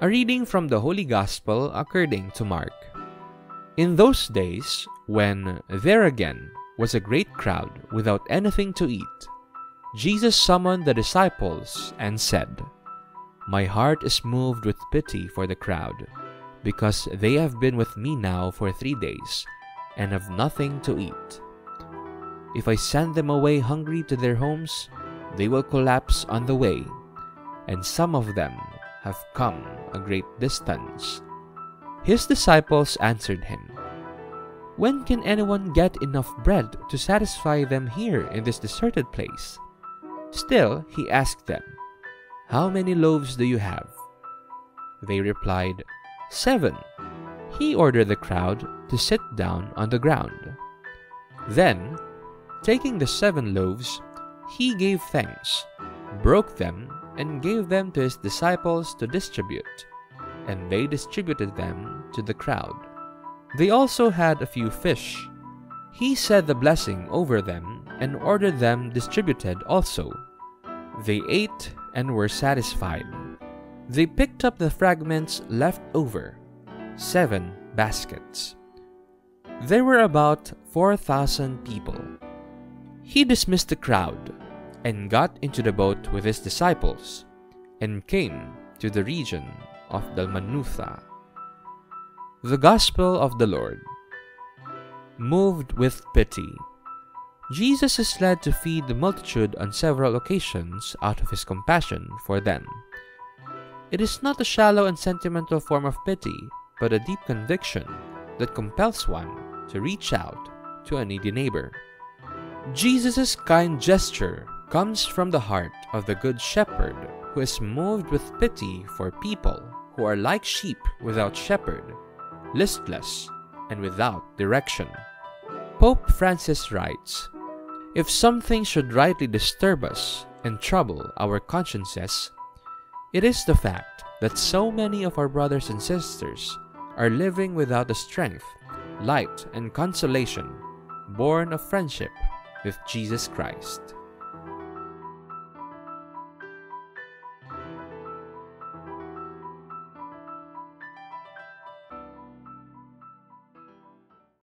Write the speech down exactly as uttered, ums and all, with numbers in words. A reading from the Holy Gospel according to Mark. In those days, when there again was a great crowd without anything to eat, Jesus summoned the disciples and said, "My heart is moved with pity for the crowd, because they have been with me now for three days and have nothing to eat. If I send them away hungry to their homes, they will collapse on the way, and some of them have come a great distance." His disciples answered him, "When can anyone get enough bread to satisfy them here in this deserted place?" Still, he asked them, "How many loaves do you have?" They replied, "Seven." He ordered the crowd to sit down on the ground. Then, taking the seven loaves, he gave thanks, broke them, and gave them to his disciples to distribute, and they distributed them to the crowd. They also had a few fish. He said the blessing over them and ordered them distributed also. They ate and were satisfied. They picked up the fragments left over, seven baskets. There were about four thousand people. He dismissed the crowd and got into the boat with his disciples and came to the region of Dalmanutha. The Gospel of the Lord. Moved with pity, Jesus is led to feed the multitude on several occasions out of his compassion for them. It is not a shallow and sentimental form of pity, but a deep conviction that compels one to reach out to a needy neighbor. Jesus' kind gesture comes from the heart of the Good Shepherd, who is moved with pity for people who are like sheep without shepherd, listless, and without direction. Pope Francis writes, "If something should rightly disturb us and trouble our consciences, it is the fact that so many of our brothers and sisters are living without the strength, light, and consolation born of friendship with Jesus Christ."